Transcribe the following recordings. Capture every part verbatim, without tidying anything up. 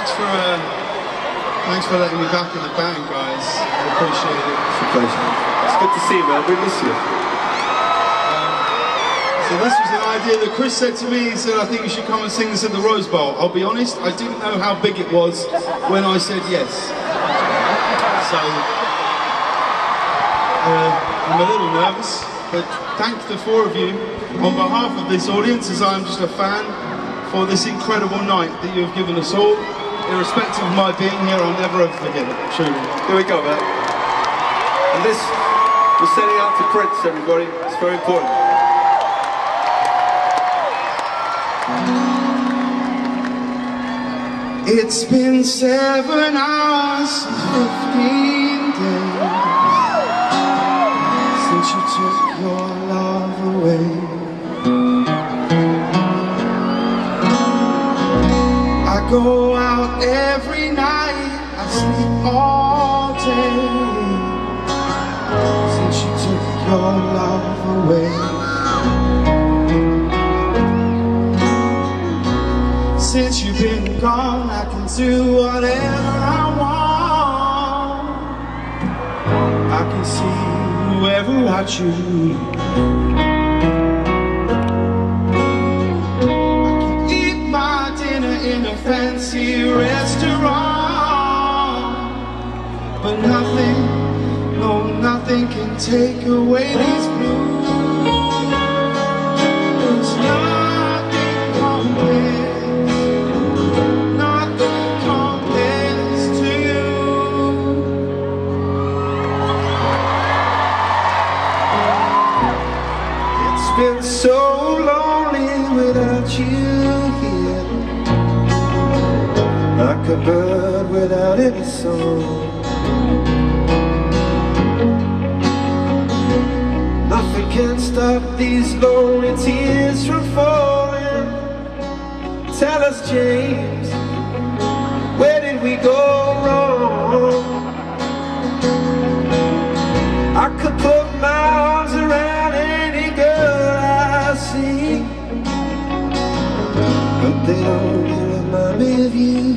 thanks for uh, thanks for letting me back in the band, guys. I appreciate it. It's a pleasure. It's good to see you, man. We miss you. Um, so this was an idea that Chris said to me. He said, I think you should come and sing this at the Rose Bowl. I'll be honest, I didn't know how big it was when I said yes. So, uh, I'm a little nervous, but thank the four of you on behalf of this audience, as I'm just a fan, for this incredible night that you have given us all. Irrespective of my being here, I'll never ever forget it, truly. There we go, man. And this, we're sending out to Prince, everybody. It's very important. It's been seven hours and fifteen days since you took your love away. I go out every night, I sleep all day since you took your love away. Since you've been gone, I can do whatever I want. I can see whoever I choose. I can eat my dinner in a fancy restaurant, but nothing, no, nothing can take away these blues. Nothing compares. Been so lonely without you here, like a bird without any song. Nothing can stop these lonely tears from falling. Tell us, James, where did we go wrong? I could put my arms around any girl I see, but they only remind me of you.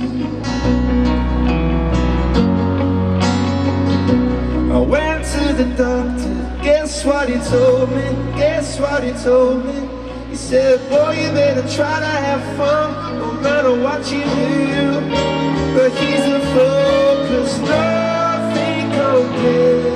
I went to the doctor, guess what he told me, guess what he told me. He said, boy, you better try to have fun, no matter what you do. But he's a fool, cause nothing compares.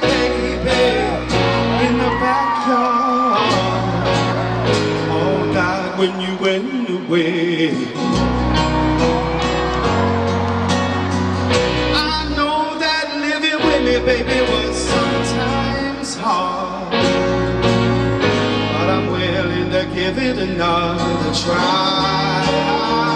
Baby, in the backyard, all died when you went away. I know that living with me, baby, was sometimes hard, but I'm willing to give it another try.